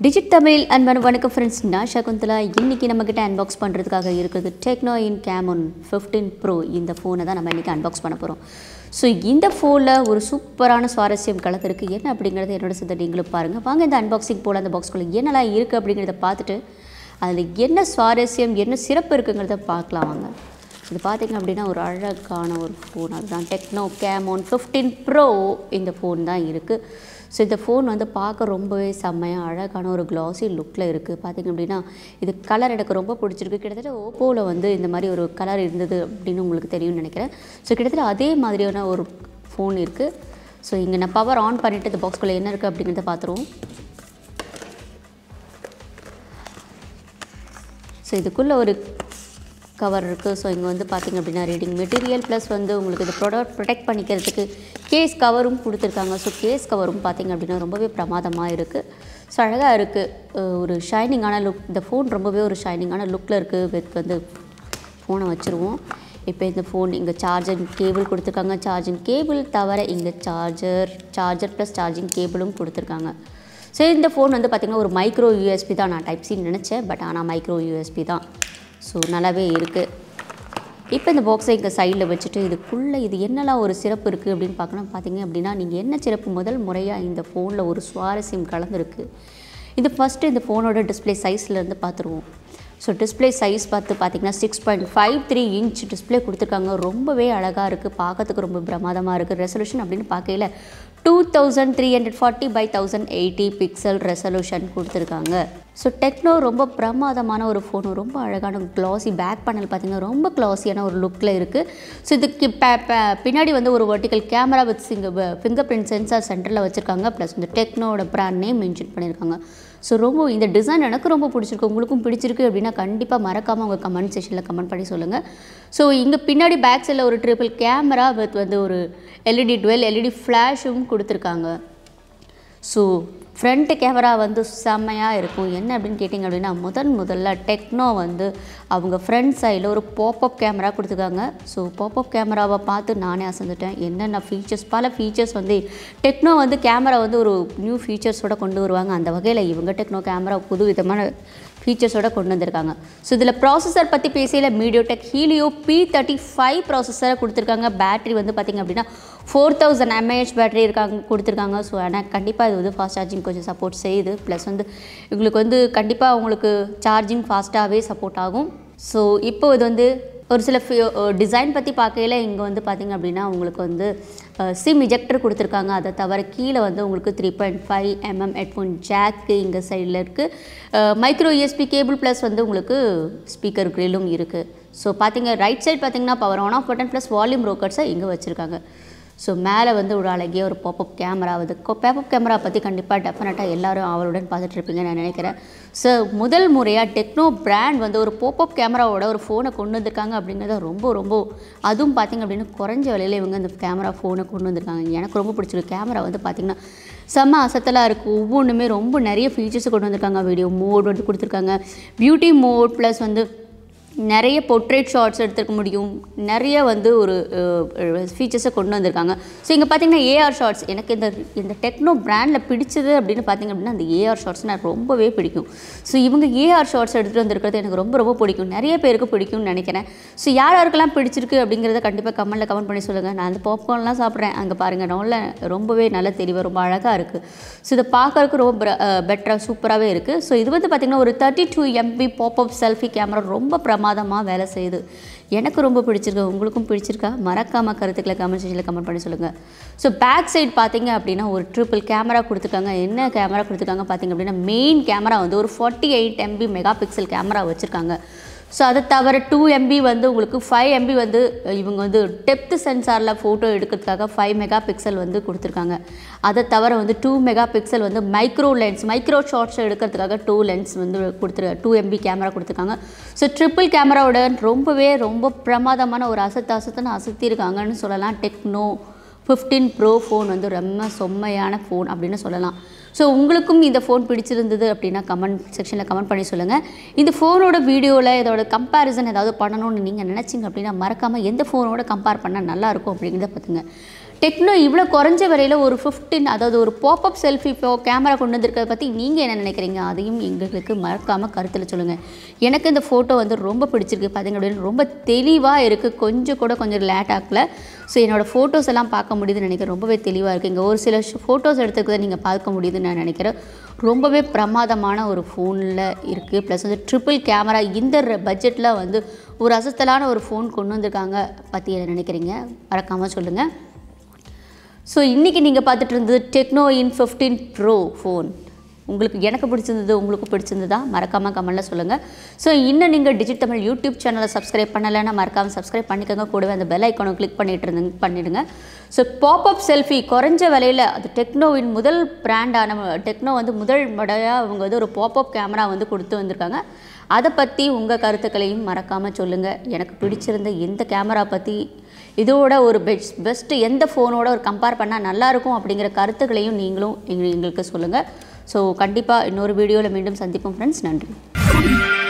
Digit Tamil and Manavaka friends na Shakunthala inniki namakita unbox pandradhukaga irukudhu Tecno Camon 15 Pro இந்த phone da nama innikku unbox panna porom. So in the phone la oru superana swarasiyam kalakku irukku enna abingiradha ennoda senda neengalu paarenga vaanga indha unboxing pola andha box kulla enala irukku abingiradha paathittu adhula enna swarasiyam enna sirappu irukkuங்கறத பார்க்கலாம் வாங்க. இது பாத்தீங்க அப்படினா ஒரு அழகான ஒரு phone அதுதான் Tecno Camon 15 Pro இந்த phone தான் இருக்கு. So the phone வந்து பாக்க ரொம்பவே செமையா அழகான ஒரு glossy lookல இருக்கு. பாத்தீங்க அப்படினா இது கலர் எனக்கு ரொம்ப பிடிச்சிருக்கு. கிட்டத்தட்ட Oppoல வந்து இந்த மாதிரி ஒரு கலர் இருந்தது அப்படினு உங்களுக்கு தெரியும் நினைக்கிறேன். So கிட்டத்தட்ட அதே மாதிரியான ஒரு phone இருக்கு. So இங்க நான் பவர் ஆன் பண்ணிட்டு இந்த பாக்ஸ்க்குள்ள என்ன இருக்கு அப்படிங்கறத பாத்துறோம். So இதுக்குள்ள ஒரு cover இருக்கு. So இங்க வந்து பாத்தீங்க அப்படினா reading material plus வந்து உங்களுக்கு இந்த product protect பண்ணிக்கிறதுக்கு case cover உம் கொடுத்திருக்காங்க. So case cover உம் பாத்தீங்க அப்படினா ரொம்பவே பிரமாதமா இருக்கு. So அழகா இருக்கு. ஒரு shining ஆன look. இந்த phone ரொம்பவே ஒரு shining ஆன lookல இருக்கு. வந்து phone வச்சிருவோம். இப்போ இந்த phone இங்க charging cable கொடுத்திருக்காங்க. Charging cable தவிர இங்க charger plus charging cable உம் கொடுத்திருக்காங்க. So இந்த phone வந்து பாத்தீங்க ஒரு micro USB தான் நான் type C நினைச்சேன். பட் ஆனா micro USB தான். So நல்லாவே இருக்கு. இப்போ இந்த பாக்ஸை இந்த சைடுல வச்சிட்டு இதுக்குள்ள இது என்னலாம் ஒரு சிறப்பு இருக்கு அப்படினு பார்க்கணும். பாத்தீங்க அப்படினா நீங்க என்ன சிறப்பு முதல் முறையா இந்த phoneல ஒரு சுவாரசியம் கலந்திருக்கு. இது first இந்த phoneோட display sizeல இருந்து பாத்துருவோம். So display size பாத்தீங்கன்னா 6.53 inch display கொடுத்திருக்காங்க. ரொம்பவே அழகா இருக்கு. பார்க்கிறதுக்கு ரொம்ப பிரமாதமா இருக்கு. ரெசல்யூஷன் அப்படினு பார்க்கையில 2340 by 1080 pixel resolution கொடுத்திருக்காங்க. So Tecno ரொம்ப பிரமாதமான ஒரு phone, ரொம்ப அழகான glossy back panel பாத்தீங்க ரொம்ப glossyயான ஒரு லுக்ல இருக்கு. So இதுக்கு பின்னாடி வந்து ஒரு vertical camera with fingerprint sensor சென்டர்ல வச்சிருக்காங்க. Plus இந்த Tecnoவோட brand name மென்ஷன் பண்ணிருக்காங்க. So ரொம்ப இந்த டிசைன் எனக்கு ரொம்ப பிடிச்சிருக்கு. உங்களுக்கும் பிடிச்சிருக்கு அப்படினா கண்டிப்பா மறக்காம உங்க கமெண்ட் செக்ஷன்ல கமெண்ட் பண்ணி சொல்லுங்க. So இங்க பின்னாடி பேக் சைடுல ஒரு ட்ரிபிள் கேமரா வந்து ஒரு LED 12 LED ஃபிளாஷும் கொடுத்திருக்காங்க. So front camera வந்து செமையா இருக்கும். என்ன அப்படினு கேட்டிங்க அப்படினா முதல்ல Tecno வந்து அவங்க front sideல ஒரு pop-up camera கொடுத்திருக்காங்க. So pop-up camera-வ பார்த்து நானே அசந்துட்டேன். என்னென்ன features பல features வந்து Tecno வந்து camera வந்து ஒரு new features ஓட கொண்டு வருவாங்க. அந்த வகையில இவங்க Tecno camera புது விதமான features ஓட கொண்டு வந்திருக்காங்க. So இதுல processor பத்தி பேசையில MediaTek Helio P35 processor கொடுத்திருக்காங்க. பேட்டரி வந்து பாத்தீங்க அப்படினா 4000 mAh பேட்டரி கொடுத்திருக்காங்க. So انا கண்டிப்பா இது வந்து fast charging கொஞ்சம் சப்போர்ட் செய்யுது. ப்ளஸ் வந்து உங்களுக்கு வந்து கண்டிப்பா உங்களுக்கு charging fast-ஆவே சப்போர்ட் ஆகும். So இப்போ இது வந்து ஒரு சில டிசைன் பத்தி பார்க்கையில இங்க வந்து பாத்தீங்க அப்படினா உங்களுக்கு வந்து SIM ejector கொடுத்திருக்காங்க. அத தவிர கீழ வந்து உங்களுக்கு 3.5 mm headphone jack இங்க சைடுல இருக்கு. micro USB cable plus வந்து உங்களுக்கு speaker grill உம் இருக்கு. So பாத்தீங்க ரைட் சைடு பாத்தீங்கன்னா power on off button plus volume rockers இங்க வச்சிருக்காங்க. So மேலே வந்து ஒரு அழகிய ஒரு pop-up camera வந்து pop-up camera பத்தி கண்டிப்பா டெஃபினட்டா எல்லாரும் அவளுடன் பார்த்துட்டு இருப்பீங்க நான் நினைக்கிறேன். So முதல் முறையா Tecno brand வந்து ஒரு pop-up cameraவோட ஒரு phone கொண்டு வந்திருக்காங்க அப்படிங்கறது ரொம்ப அதுவும் பாத்தீங்க அப்படினா குறஞ்ச விலையில இவங்க இந்த camera phone கொண்டு வந்திருக்காங்க. எனக்கு ரொம்ப பிடிச்சிருக்கு. camera வந்து பாத்தீங்கன்னா செம அசத்தலா இருக்கு. ஒவ்வொண்ணுமே ரொம்ப நிறைய features கொண்டு வந்திருக்காங்க. வீடியோ மோட் வந்து கொடுத்திருக்காங்க. பியூட்டி மோட் பிளஸ் வந்து நிறைய portrait shots எடுத்துக்க முடியும். நிறைய வந்து ஒரு features கொண்டு வந்திருக்காங்க. சோ இங்க பாத்தீங்கன்னா AR shots எனக்கு இந்த Tecno brandல பிடிச்சது அப்படினு பாத்தீங்க அப்படினா அந்த AR shots எனக்கு ரொம்பவே பிடிக்கும். சோ இவங்க AR shots எடுத்துட்டு வந்திருக்கிறது எனக்கு ரொம்ப பிடிக்கும். நிறைய பேருக்கு பிடிக்கும்னு நினைக்கிறேன். சோ யாராருக்கெல்லாம் பிடிச்சிருக்கு அப்படிங்கறத கண்டிப்பா கமெண்ட்ல கமெண்ட் பண்ணி சொல்லுங்க. நான் அந்த பாப்கார்ன்லாம் சாப்பிடுறேன். அங்க பாருங்க நல்ல ரொம்பவே நல்ல தெளிவா ரொம்ப அழகா இருக்கு. சோ இத பார்க்கிறதுக்கு ரொம்ப பெட்டரா சூப்பராவே இருக்கு. சோ இது வந்து பாத்தீங்கன்னா ஒரு 32 MP pop-up selfie camera ரொம்ப மாதமா வேலை செய்து. எனக்கு ரொம்ப பிடிச்சிருக்கு. உங்களுக்கும் பிடிச்சிருக்கா? மறக்காம கருத்துக்களை கமெண்ட் செக்ஷன்ல கமெண்ட் பண்ணி சொல்லுங்க. சோ பேக் சைடு பாத்தீங்க அப்படினா ஒரு ட்ரிபிள் கேமரா கொடுத்திருக்காங்க. என்ன கேமரா கொடுத்திருக்காங்க பாத்தீங்க அப்படினா மெயின் கேமரா வந்து ஒரு 48 MP மெகாபிக்சல் கேமரா வச்சிருக்காங்க. சோ அத தவிர 2 MB வந்து உங்களுக்கு 5 MB வந்து இவங்க வந்து டெப்த் சென்சார்ல போட்டோ எடுக்கிறதுக்காக 5 மெகா பிக்சல் வந்து கொடுத்திருக்காங்க. அத தவிர வந்து 2 மெகா பிக்சல் வந்து மைக்ரோ லென்ஸ் மைக்ரோ ஷாட்ஸ் எடுக்கிறதுக்காக 2 லென்ஸ் வந்து 2 MB கேமரா கொடுத்திருக்காங்க. சோ ட்ரிபிள் கேமராவோட ரொம்ப பிரமாதமான ஒரு அசத்தி இருக்காங்கன்னு சொல்லலாம். Tecno 15 Pro phone வந்து ரொம்ப செம்மையான phone அப்படினு சொல்லலாம். So உங்களுக்கும் இந்த phone பிடிச்சிருந்தது அப்படினா கமெண்ட் செக்ஷன்ல கமெண்ட் பண்ணி சொல்லுங்க. இந்த phoneோட வீடியோல இதோட கம்பேரிசன் ஏதாவது பண்ணனும்னு நீங்க நினைச்சீங்க அப்படினா மறக்காம எந்த phoneோட கம்பேர் பண்ணா நல்லா இருக்கும் அப்படிங்கறத பாத்துங்க. Tecno இவ்ளோ குறஞ்ச வரையில ஒரு 15 அதாவது ஒரு pop up selfie camera கொண்டு வந்திருக்கிறது பத்தி நீங்க என்ன நினைக்கிறீங்க அதையும் எங்களுக்கு மறக்காம கருத்துல சொல்லுங்க எனக்கு இந்த போட்டோ வந்து ரொம்ப பிடிச்சிருக்கு பாத்தீங்க அப்படியே ரொம்ப தெளிவா இருக்கு கொஞ்சம் கூட கொஞ்சம் லேட் ஆகல சோ என்னோட போட்டோஸ் எல்லாம் பார்க்க முடியுது நினைக்கிறேன் ரொம்பவே தெளிவா இருக்கு இங்க ஒரு சில போட்டோஸ் எடுத்துக்கிறத நீங்க பார்க்க முடியுது நான் நினைக்கிறேன் ரொம்பவே பிரமாதமான ஒரு phoneல இருக்கு plus வந்து triple camera இந்த பட்ஜெட்ல வந்து ஒரு அசத்தலான ஒரு phone கொண்டு வந்திருக்காங்க பத்தி என்ன நினைக்கிறீங்க மறக்காம சொல்லுங்க So, இன்னைக்கு நீங்க பார்த்துட்டு இருந்தது Tecno in 15 Pro phone. உங்களுக்கு எனக்கு பிடிச்சிருந்தது உங்களுக்கு பிடிச்சிருந்ததா மறக்காம கமெண்ட்ல சொல்லுங்க. So, இன்ன நீங்க Digit Tamil YouTube சேனலை Subscribe பண்ணலனா மறக்காம Subscribe பண்ணிக்கங்க கூடவே அந்த bell icon-ஐ click பண்ணிடுங்க. So, pop-up selfie குறஞ்ச விலையில அது Tecno-வின் முதல் பிராண்டான Tecno வந்து முதல் முறையா அவங்க வந்து ஒரு pop-up camera வந்து கொடுத்து வந்திருக்காங்க. அத பத்தி உங்க கருத்துக்களையும் மறக்காம சொல்லுங்க. எனக்கு பிடிச்சிருந்த இந்த கேமரா பத்தி இதோட ஒரு பெஸ்ட் எந்த ஃபோனோட ஒரு கம்பேர் பண்ணா நல்லா இருக்கும் அப்படிங்கற கருத்துக்களையும் நீங்களும் எங்களுக்கு சொல்லுங்க. சோ கண்டிப்பா இன்னொரு வீடியோல மீண்டும் சந்திப்போம் फ्रेंड्स நன்றி